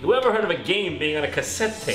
You ever heard of a game being on a cassette tape?